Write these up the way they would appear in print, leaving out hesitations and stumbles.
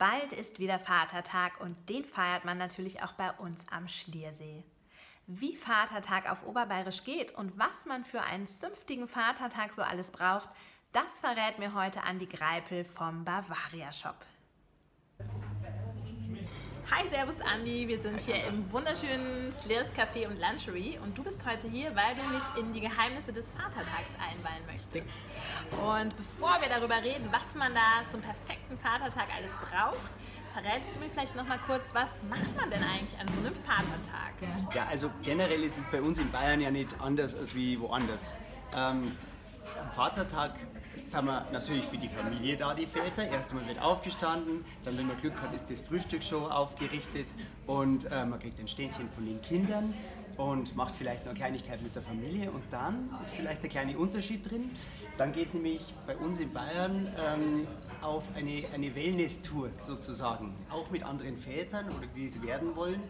Bald ist wieder Vatertag und den feiert man natürlich auch bei uns am Schliersee. Wie Vatertag auf Oberbayerisch geht und was man für einen zünftigen Vatertag so alles braucht, das verrät mir heute Andi Greipl vom Bavariashop. Hi, servus Andi, wir sind hier im wunderschönen Slyrs Café und Lunchery und du bist heute hier, weil du mich in die Geheimnisse des Vatertags einweihen möchtest. Und bevor wir darüber reden, was man da zum perfekten Vatertag alles braucht, verrätst du mir vielleicht noch mal kurz, was macht man denn eigentlich an so einem Vatertag? Ja, also generell ist es bei uns in Bayern ja nicht anders als wie woanders. Am Vatertag sind wir natürlich für die Familie da, die Väter. Erst einmal wird aufgestanden, dann, wenn man Glück hat, ist das Frühstück schon aufgerichtet und man kriegt ein Ständchen von den Kindern und macht vielleicht noch eine Kleinigkeit mit der Familie und dann ist vielleicht der kleine Unterschied drin. Dann geht es nämlich bei uns in Bayern auf eine Wellness-Tour sozusagen, auch mit anderen Vätern oder die es werden wollen.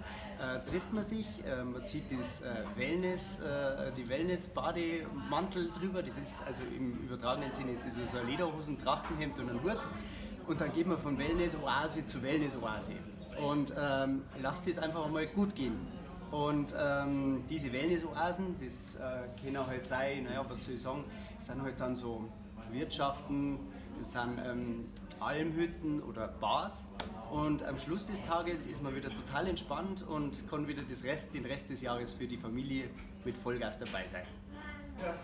Trifft man sich, man zieht das Wellness-Bademantel drüber, das ist also im übertragenen Sinne ist das so ein Lederhosen, Trachtenhemd und ein Hut und dann geht man von Wellness-Oase zu Wellness-Oase und lasst es einfach mal gut gehen. Und diese Wellness-Oasen, das können halt sein, naja, was soll ich sagen, das sind halt dann so Wirtschaften, das sind Almhütten oder Bars. Und am Schluss des Tages ist man wieder total entspannt und kann wieder den Rest des Jahres für die Familie mit Vollgas dabei sein.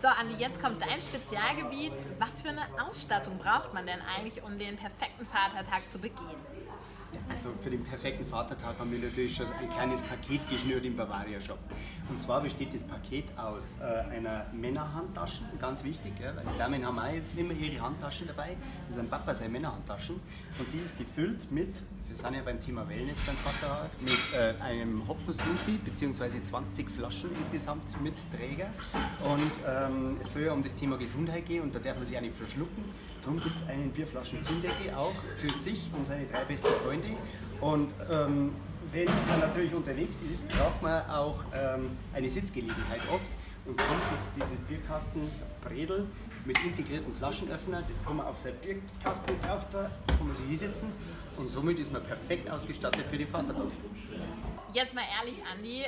So Andi, jetzt kommt dein Spezialgebiet. Was für eine Ausstattung braucht man denn eigentlich, um den perfekten Vatertag zu begehen? Also für den perfekten Vatertag haben wir natürlich schon ein kleines Paket geschnürt im Bavariashop. Und zwar besteht das Paket aus einer Männerhandtasche, ganz wichtig, ja, weil die Damen haben auch immer ihre Handtasche dabei, das sind Papa seine Männerhandtaschen und die ist gefüllt mit, wir sind ja beim Thema Wellness beim Vatertag, mit einem Hopfen-Smoothie bzw. 20 Flaschen insgesamt mit Träger und es soll ja um das Thema Gesundheit gehen und da darf man sich auch nicht verschlucken. Darum gibt es einen Bierflaschen-Zinndeckel auch für sich und seine drei besten Freunde. Und wenn man natürlich unterwegs ist, braucht man auch eine Sitzgelegenheit oft. Und dann gibt es dieses Bierkastenbredel mit integrierten Flaschenöffner. Das kann man auf seinen Bierkasten drauf, da kann man sich hinsetzen. Und somit ist man perfekt ausgestattet für den Vatertag. Jetzt mal ehrlich, Andi,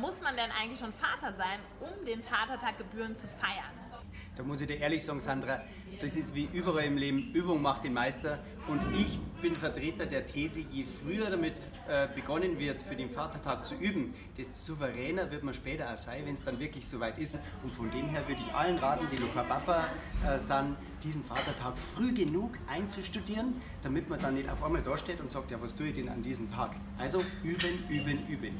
muss man denn eigentlich schon Vater sein, um den Vatertag gebührend zu feiern? Da muss ich dir ehrlich sagen, Sandra, das ist wie überall im Leben, Übung macht den Meister. Und ich bin Vertreter der These, je früher damit begonnen wird, für den Vatertag zu üben, desto souveräner wird man später auch sein, wenn es dann wirklich soweit ist. Und von dem her würde ich allen raten, die noch kein Papa sind, diesen Vatertag früh genug einzustudieren, damit man dann nicht auf einmal da steht und sagt, ja, was tue ich denn an diesem Tag? Also üben, üben, üben.